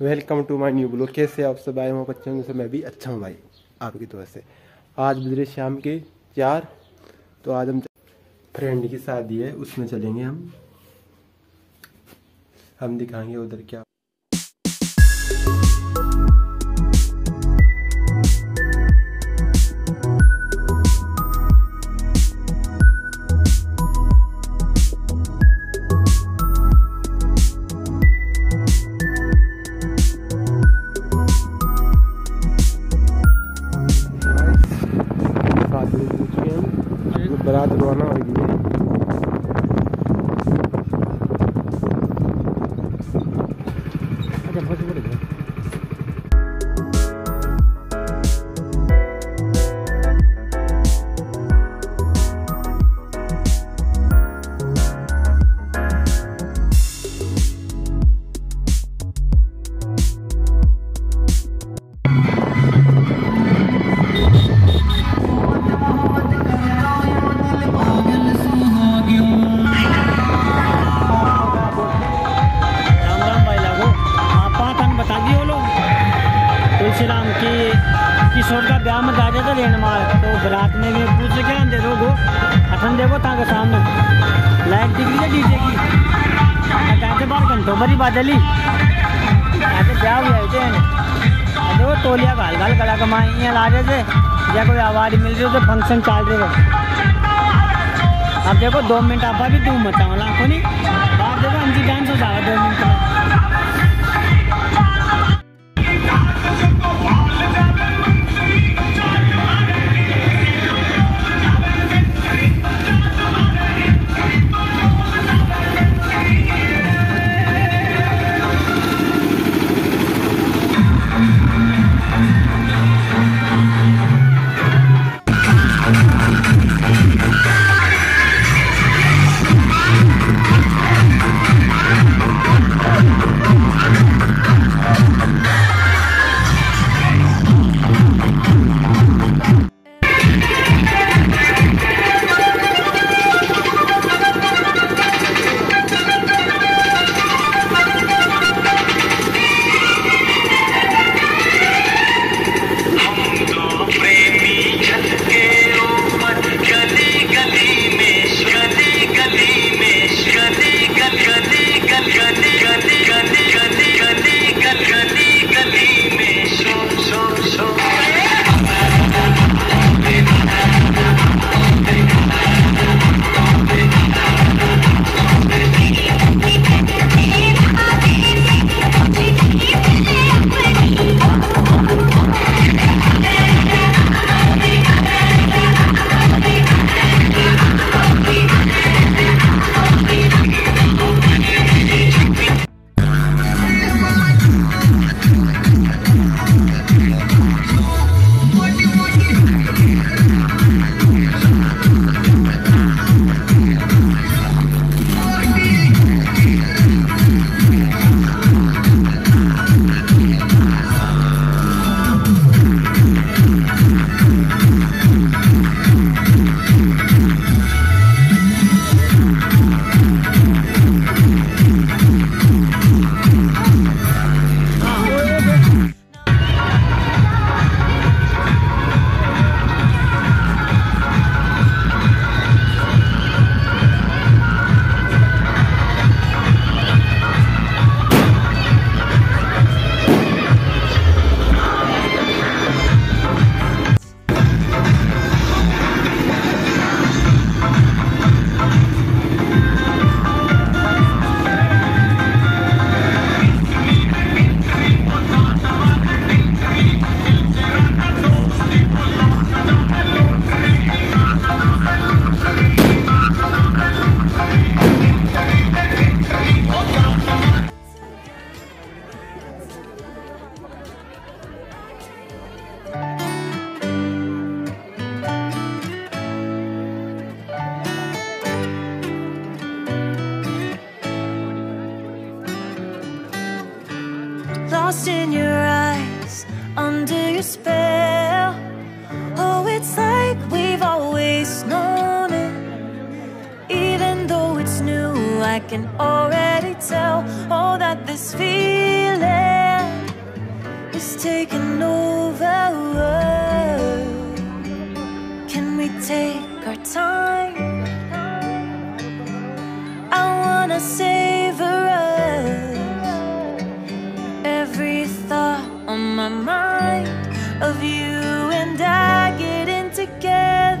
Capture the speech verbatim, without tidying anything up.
Welcome to my new blog. कैसे आप सब आए हो बच्चों? जैसे मैं भी अच्छा हूँ भाई, आपकी दुआ से। आज गुजरे शाम के चार, तो आज हम फ्रेंड की शादी है, उसमें चलेंगे हम हम दिखाएंगे उधर क्या। बारात रवाना होगी। किशोर का ब्याह में जाने का लेने मार तो बरात में भी पूछ के आते लोगो अठन देखो ताकि सामने लाइट दिख रही है डीजे की कहते बार घंटों भरी बादली कहते ब्याह हुआ है देखो तोलिया घाल घाल गला कमाए यहाँ ला रहे थे या कोई आवाज मिल रही हो तो फंक्शन चाल रहे थे। अब देखो दो मिनट आपा भी धूम मचाओ लाखों नहीं बात देखो उनकी डांस हो जाएगा दो minute. Lost in your eyes, under your spell. Oh, it's like we've always known it, even though can already tell, oh, that this feeling is taking over. Can we take our time? I wanna savor us, every thought on my mind of you and I getting together.